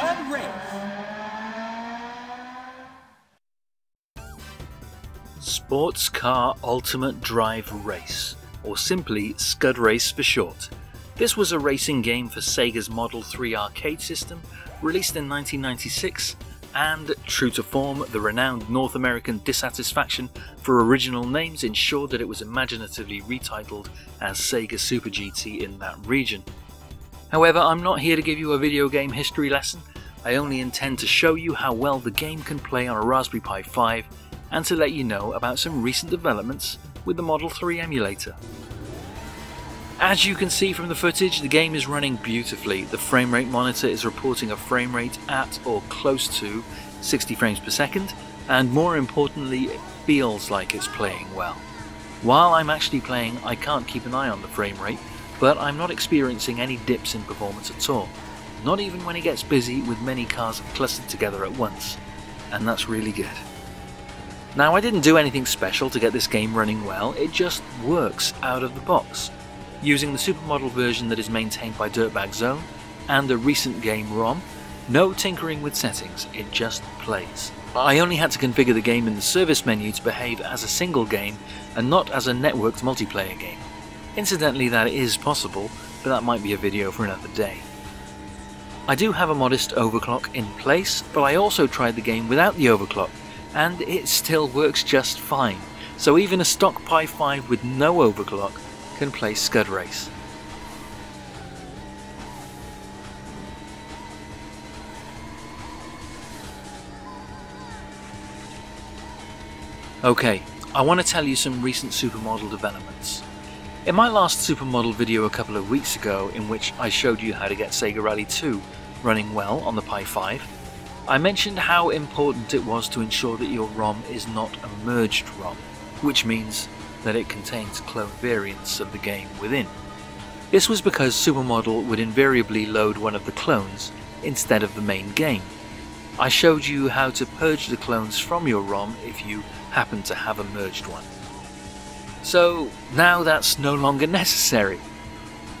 Scud Race. Sports Car Ultimate Drive Race, or simply Scud Race for short. This was a racing game for Sega's Model 3 arcade system, released in 1996, and, true to form, the renowned North American dissatisfaction for original names ensured that it was imaginatively retitled as Sega Super GT in that region. However, I'm not here to give you a video game history lesson. I only intend to show you how well the game can play on a Raspberry Pi 5 and to let you know about some recent developments with the Model 3 emulator. As you can see from the footage, the game is running beautifully. The frame rate monitor is reporting a frame rate at or close to 60 frames per second, and more importantly, it feels like it's playing well. While I'm actually playing, I can't keep an eye on the frame rate, but I'm not experiencing any dips in performance at all, not even when it gets busy with many cars clustered together at once, and that's really good. Now, I didn't do anything special to get this game running well, it just works out of the box. Using the supermodel version that is maintained by DirtBagXon and a recent game ROM, no tinkering with settings, it just plays. I only had to configure the game in the service menu to behave as a single game and not as a networked multiplayer game. Incidentally, that is possible, but that might be a video for another day. I do have a modest overclock in place, but I also tried the game without the overclock, and it still works just fine, so even a stock Pi 5 with no overclock can play Scud Race. Okay, I want to tell you some recent supermodel developments. In my last supermodel video a couple of weeks ago, in which I showed you how to get Sega Rally 2 running well on the Pi 5, I mentioned how important it was to ensure that your ROM is not a merged ROM, which means that it contains clone variants of the game within. This was because Supermodel would invariably load one of the clones instead of the main game. I showed you how to purge the clones from your ROM if you happen to have a merged one. So now that's no longer necessary.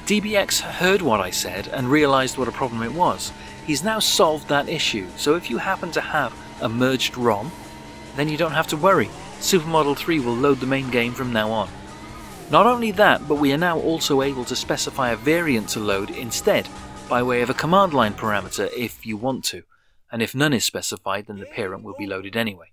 DBX heard what I said and realized what a problem it was. He's now solved that issue, so if you happen to have a merged ROM, then you don't have to worry. Supermodel 3 will load the main game from now on. Not only that, but we are now also able to specify a variant to load instead, by way of a command line parameter if you want to, and if none is specified then the parent will be loaded anyway.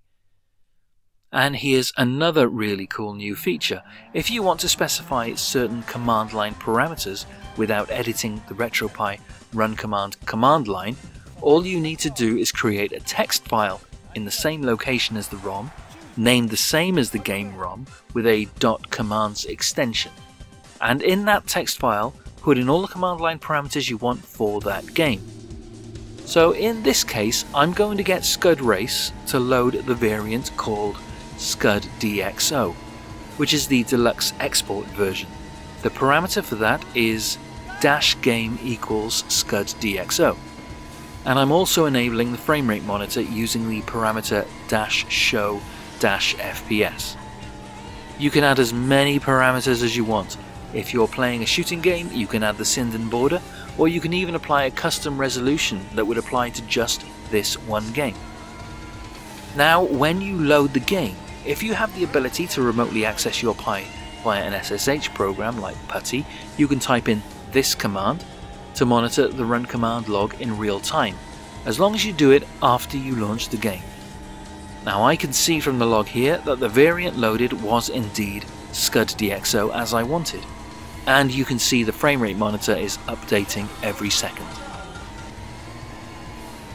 And here's another really cool new feature. If you want to specify certain command line parameters without editing the RetroPie run command command line, all you need to do is create a text file in the same location as the ROM, named the same as the game ROM with a .commands extension, and in that text file put in all the command line parameters you want for that game. So in this case I'm going to get Scud Race to load the variant called SCUD DXO, which is the deluxe export version. The parameter for that is -game = SCUD DXO, and I'm also enabling the frame rate monitor using the parameter -show -fps. You can add as many parameters as you want. If you're playing a shooting game, you can add the Sinden border, or you can even apply a custom resolution that would apply to just this one game. Now, when you load the game, if you have the ability to remotely access your Pi via an SSH program like PuTTY, you can type in this command to monitor the run command log in real time, as long as you do it after you launch the game. Now I can see from the log here that the variant loaded was indeed Scud DXO as I wanted, and you can see the frame rate monitor is updating every second.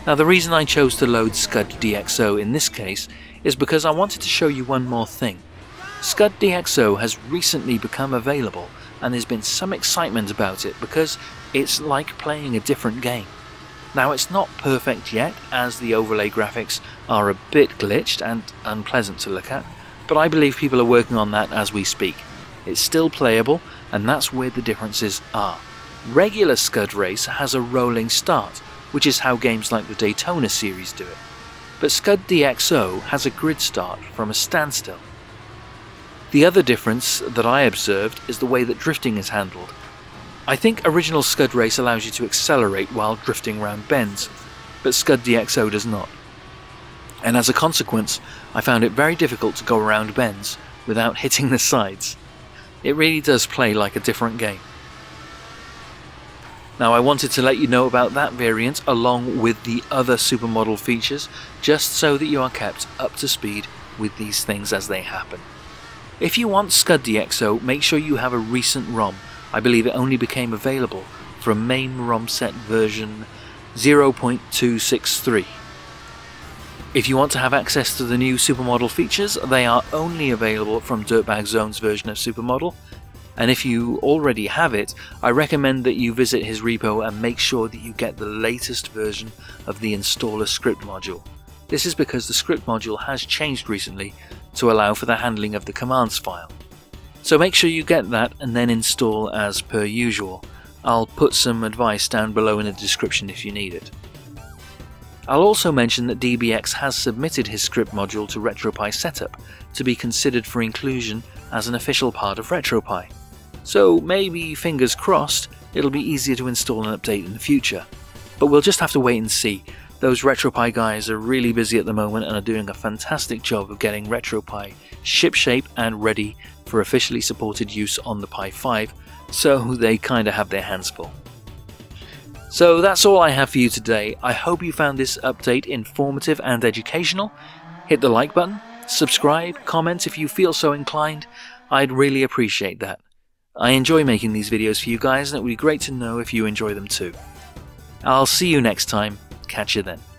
Now the reason I chose to load Scud DXO in this case is because I wanted to show you one more thing. Scud DXO has recently become available, and there's been some excitement about it because it's like playing a different game. Now it's not perfect yet, as the overlay graphics are a bit glitched and unpleasant to look at, but I believe people are working on that as we speak. It's still playable, and that's where the differences are. Regular Scud Race has a rolling start, which is how games like the Daytona series do it, but Scud DXO has a grid start from a standstill. The other difference that I observed is the way that drifting is handled. I think original Scud Race allows you to accelerate while drifting round bends, but Scud DXO does not. And as a consequence, I found it very difficult to go around bends without hitting the sides. It really does play like a different game. Now I wanted to let you know about that variant along with the other supermodel features, just so that you are kept up to speed with these things as they happen. If you want Scud DXO, make sure you have a recent ROM. I believe it only became available from main ROM set version 0.263. If you want to have access to the new supermodel features, they are only available from DirtBagXon's version of Supermodel, and if you already have it, I recommend that you visit his repo and make sure that you get the latest version of the installer script module. This is because the script module has changed recently to allow for the handling of the commands file. So make sure you get that and then install as per usual. I'll put some advice down below in the description if you need it. I'll also mention that DBX has submitted his script module to RetroPie Setup to be considered for inclusion as an official part of RetroPie. So maybe, fingers crossed, it'll be easier to install an update in the future. But we'll just have to wait and see. Those RetroPie guys are really busy at the moment and are doing a fantastic job of getting RetroPie shipshape and ready for officially supported use on the Pi 5, so they kinda have their hands full. So that's all I have for you today. I hope you found this update informative and educational. Hit the like button, subscribe, comment if you feel so inclined. I'd really appreciate that. I enjoy making these videos for you guys, and it would be great to know if you enjoy them too. I'll see you next time. Catch you then.